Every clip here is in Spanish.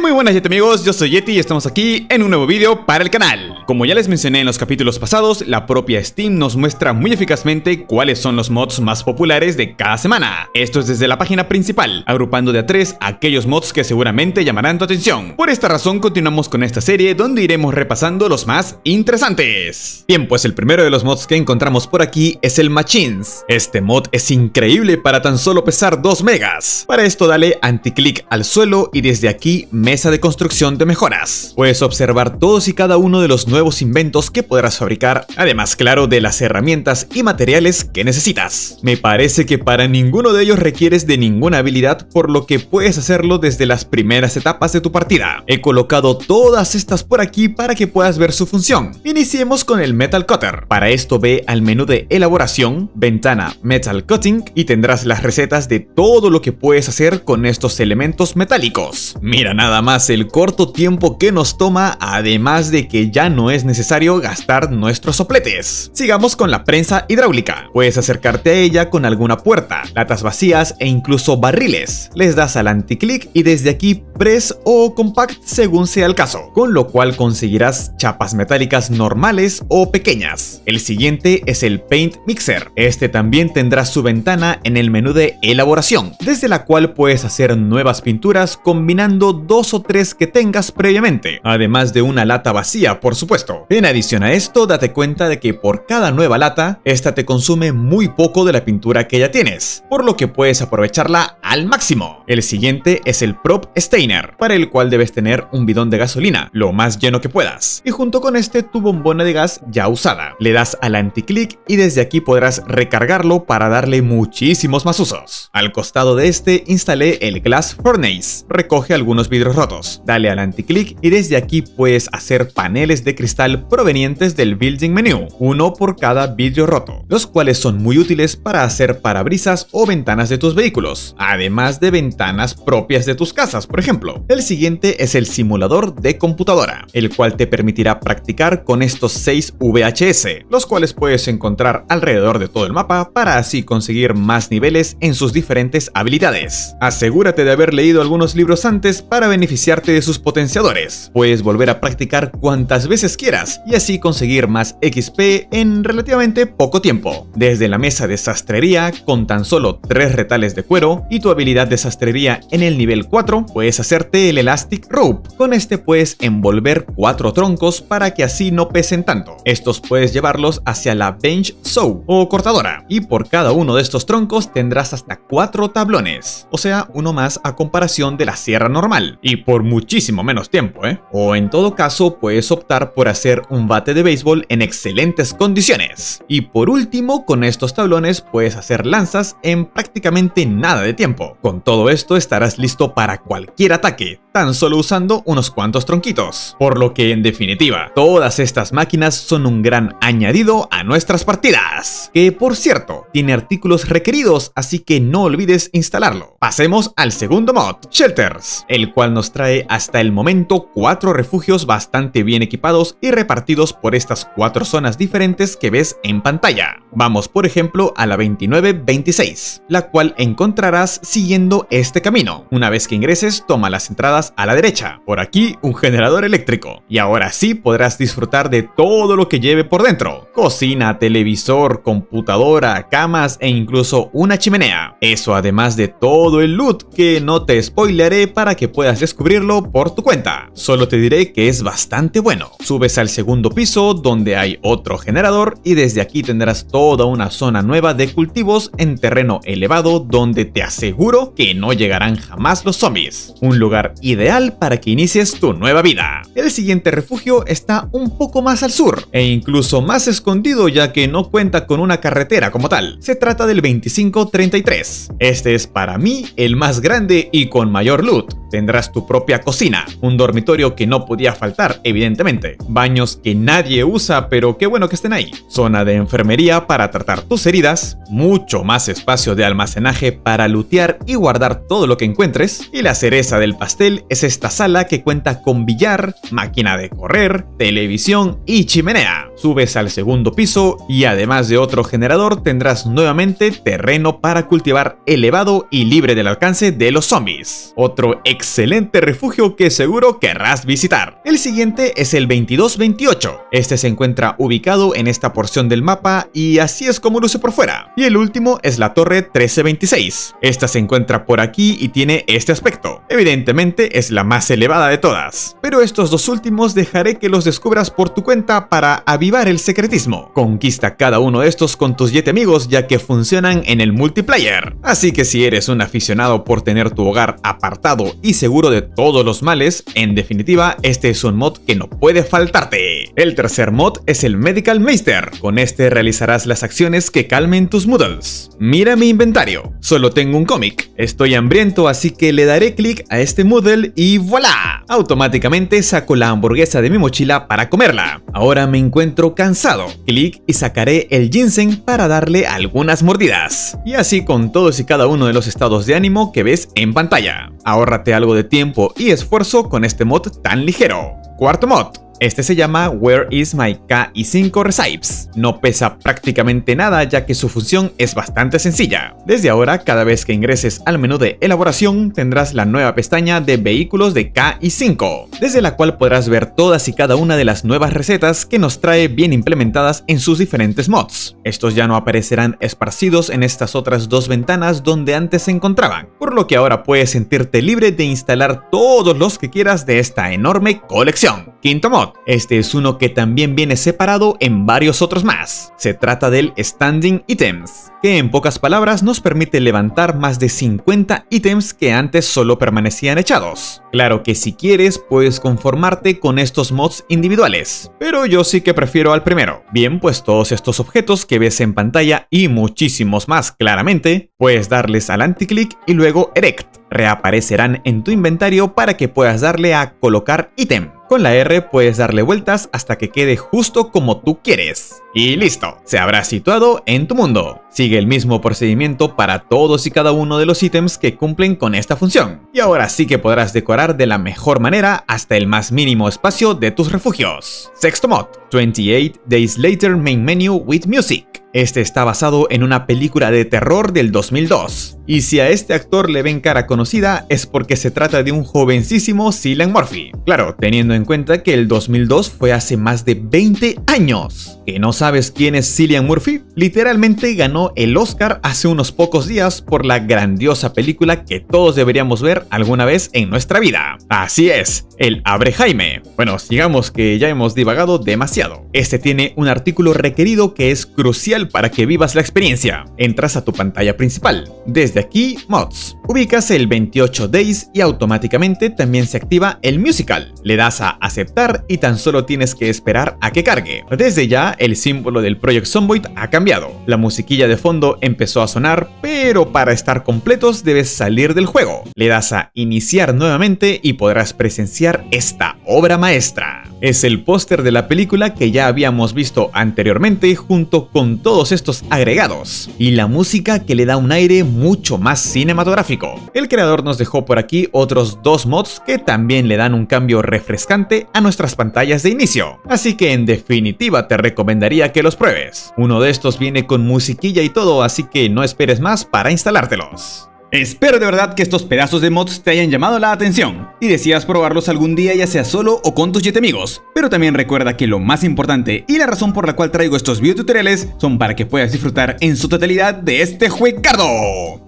Muy buenas Yeti amigos, yo soy Yeti y estamos aquí en un nuevo vídeo para el canal. Como ya les mencioné en los capítulos pasados, la propia Steam nos muestra muy eficazmente cuáles son los mods más populares de cada semana. Esto es desde la página principal, agrupando de a 3 aquellos mods que seguramente llamarán tu atención. Por esta razón continuamos con esta serie donde iremos repasando los más interesantes. Bien, pues el primero de los mods que encontramos por aquí es el Machines. Este mod es increíble para tan solo pesar 2 megas. Para esto dale anticlic al suelo y desde aquí mesa de construcción de mejoras. Puedes observar todos y cada uno de los nuevos inventos que podrás fabricar, además claro de las herramientas y materiales que necesitas. Me parece que para ninguno de ellos requieres de ninguna habilidad, por lo que puedes hacerlo desde las primeras etapas de tu partida. He colocado todas estas por aquí para que puedas ver su función. Iniciemos con el Metal Cutter. Para esto ve al menú de elaboración, ventana Metal Cutting y tendrás las recetas de todo lo que puedes hacer con estos elementos metálicos. Mira nada más el corto tiempo que nos toma, además de que ya no es necesario gastar nuestros sopletes. Sigamos con la prensa hidráulica. Puedes acercarte a ella con alguna puerta, latas vacías e incluso barriles. Les das al anticlic y desde aquí press o compact según sea el caso, con lo cual conseguirás chapas metálicas normales o pequeñas. El siguiente es el Paint Mixer. Este también tendrá su ventana en el menú de elaboración, desde la cual puedes hacer nuevas pinturas combinando dos o tres que tengas previamente, además de una lata vacía, por supuesto. En adición a esto, date cuenta de que por cada nueva lata, esta te consume muy poco de la pintura que ya tienes, por lo que puedes aprovecharla al máximo. El siguiente es el Prop Stainer, para el cual debes tener un bidón de gasolina, lo más lleno que puedas, y junto con este tu bombona de gas ya usada. Le das al anticlic y desde aquí podrás recargarlo para darle muchísimos más usos. Al costado de este instalé el Glass Furnace, recoge algunos vidrios rotos. Dale al anticlic y desde aquí puedes hacer paneles de cristal provenientes del building menu, uno por cada vidrio roto, los cuales son muy útiles para hacer parabrisas o ventanas de tus vehículos, además de ventanas propias de tus casas, por ejemplo. El siguiente es el simulador de computadora, el cual te permitirá practicar con estos 6 VHS, los cuales puedes encontrar alrededor de todo el mapa para así conseguir más niveles en sus diferentes habilidades. Asegúrate de haber leído algunos libros antes para beneficiarte de sus potenciadores. Puedes volver a practicar cuantas veces quieras y así conseguir más XP en relativamente poco tiempo. Desde la mesa de sastrería, con tan solo 3 retales de cuero y tu habilidad de sastrería en el nivel 4, puedes hacerte el Elastic Rope. Con este puedes envolver 4 troncos para que así no pesen tanto. Estos puedes llevarlos hacia la Bench Saw o cortadora, y por cada uno de estos troncos tendrás hasta 4 tablones, o sea, uno más a comparación de la sierra normal. Y por muchísimo menos tiempo, ¿eh? O en todo caso, puedes optar por hacer un bate de béisbol en excelentes condiciones. Y por último, con estos tablones puedes hacer lanzas en prácticamente nada de tiempo. Con todo esto estarás listo para cualquier ataque, tan solo usando unos cuantos tronquitos. Por lo que, en definitiva, todas estas máquinas son un gran añadido a nuestras partidas. Que, por cierto, tiene artículos requeridos, así que no olvides instalarlo. Pasemos al segundo mod, Shelters, el cual nos trae hasta el momento 4 refugios bastante bien equipados y repartidos por estas 4 zonas diferentes que ves en pantalla. Vamos por ejemplo a la 2926, la cual encontrarás siguiendo este camino. Una vez que ingreses, toma las entradas a la derecha, por aquí un generador eléctrico, y ahora sí podrás disfrutar de todo lo que lleve por dentro: cocina, televisor, computadora, camas e incluso una chimenea. Eso además de todo el loot que no te spoileré para que puedas descubrirlo por tu cuenta, solo te diré que es bastante bueno. Subes al segundo piso donde hay otro generador y desde aquí tendrás toda una zona nueva de cultivos en terreno elevado donde te aseguro que no llegarán jamás los zombies, un lugar ideal para que inicies tu nueva vida. El siguiente refugio está un poco más al sur e incluso más escondido, ya que no cuenta con una carretera como tal. Se trata del 2533, este es para mí el más grande y con mayor loot. Tendrás tu propia cocina, un dormitorio que no podía faltar evidentemente, baños que nadie usa pero qué bueno que estén ahí, zona de enfermería para tratar tus heridas, mucho más espacio de almacenaje para lootear y guardar todo lo que encuentres, y la cereza del pastel Moodle es esta sala que cuenta con billar, máquina de correr, televisión y chimenea. Subes al segundo piso y además de otro generador tendrás nuevamente terreno para cultivar elevado y libre del alcance de los zombies. Otro excelente refugio que seguro querrás visitar. El siguiente es el 2228. Este se encuentra ubicado en esta porción del mapa y así es como luce por fuera. Y el último es la torre 1326. Esta se encuentra por aquí y tiene este aspecto. Evidentemente es la más elevada de todas, pero estos dos últimos dejaré que los descubras por tu cuenta para avivar el secretismo. Conquista cada uno de estos con tus 7 amigos ya que funcionan en el multiplayer. Así que si eres un aficionado por tener tu hogar apartado y seguro de todos los males, en definitiva este es un mod que no puede faltarte. El tercer mod es el Medical Meister. Con este realizarás las acciones que calmen tus Moodles. Mira mi inventario, solo tengo un cómic, estoy hambriento así que le daré clic a este Moodle y ¡voilà! Automáticamente saco la hamburguesa de mi mochila para comerla. Ahora me encuentro cansado, clic y sacaré el ginseng para darle algunas mordidas. Y así con todos y cada uno de los estados de ánimo que ves en pantalla. Ahórrate algo de tiempo y esfuerzo con este mod tan ligero. Cuarto mod. Este se llama Where is my KI5 Recipes. No pesa prácticamente nada ya que su función es bastante sencilla. Desde ahora, cada vez que ingreses al menú de elaboración, tendrás la nueva pestaña de vehículos de KI5, desde la cual podrás ver todas y cada una de las nuevas recetas que nos trae bien implementadas en sus diferentes mods. Estos ya no aparecerán esparcidos en estas otras dos ventanas donde antes se encontraban, por lo que ahora puedes sentirte libre de instalar todos los que quieras de esta enorme colección. Quinto mod. Este es uno que también viene separado en varios otros más. Se trata del Standing Items, que en pocas palabras nos permite levantar más de 50 ítems que antes solo permanecían echados. Claro que si quieres puedes conformarte con estos mods individuales, pero yo sí que prefiero al primero. Bien, pues todos estos objetos que ves en pantalla y muchísimos más claramente, puedes darles al anticlick y luego erect. Reaparecerán en tu inventario para que puedas darle a colocar ítem. Con la R puedes darle vueltas hasta que quede justo como tú quieres. Y listo, se habrá situado en tu mundo. Sigue el mismo procedimiento para todos y cada uno de los ítems que cumplen con esta función. Y ahora sí que podrás decorar de la mejor manera hasta el más mínimo espacio de tus refugios. Sexto mod, 28 Days Later Main Menu with Music. Este está basado en una película de terror del 2002. Y si a este actor le ven cara conocida es porque se trata de un jovencísimo Cillian Murphy. Claro, teniendo en cuenta que el 2002 fue hace más de 20 años. ¿Que no sabes quién es Cillian Murphy? Literalmente ganó el Oscar hace unos pocos días por la grandiosa película que todos deberíamos ver alguna vez en nuestra vida. Así es, el Abre Jaime. Bueno, digamos que ya hemos divagado demasiado. Este tiene un artículo requerido que es crucial para que vivas la experiencia. Entras a tu pantalla principal. Desde aquí, Mods. Ubicas el 28 Days y automáticamente también se activa el Musical. Le das a aceptar y tan solo tienes que esperar a que cargue. Desde ya, el símbolo del Project Zomboid ha cambiado. La musiquilla de fondo empezó a sonar, pero para estar completos debes salir del juego. Le das a iniciar nuevamente y podrás presenciar esta obra maestra. Es el póster de la película que ya habíamos visto anteriormente junto con todos estos agregados y la música que le da un aire mucho más cinematográfico. El creador nos dejó por aquí otros dos mods que también le dan un cambio refrescante a nuestras pantallas de inicio, así que en definitiva te recomendaría que los pruebes. Uno de estos viene con musiquilla y todo, así que no esperes más para instalártelos. Espero de verdad que estos pedazos de mods te hayan llamado la atención y decidas probarlos algún día, ya sea solo o con tus 7 amigos. Pero también recuerda que lo más importante y la razón por la cual traigo estos videotutoriales son para que puedas disfrutar en su totalidad de este juegardo.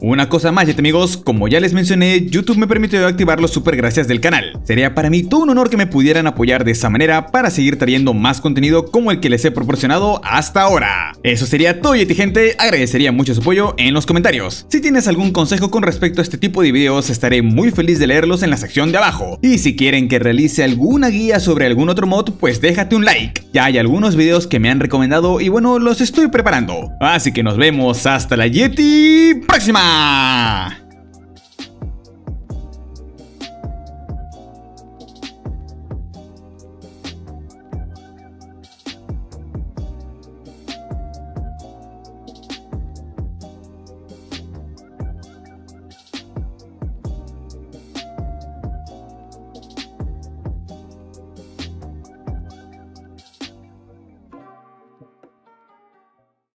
Una cosa más, 7 amigos, como ya les mencioné, YouTube me permitió activar los super gracias del canal. Sería para mí todo un honor que me pudieran apoyar de esa manera para seguir trayendo más contenido como el que les he proporcionado hasta ahora. Eso sería todo, Yeti gente, agradecería mucho su apoyo en los comentarios. Si tienes algún consejo con respecto a este tipo de videos, estaré muy feliz de leerlos en la sección de abajo. Y si quieren que realice alguna guía sobre algún otro mod, pues déjate un like. Ya hay algunos videos que me han recomendado y bueno, los estoy preparando. Así que nos vemos hasta la Yeti próxima.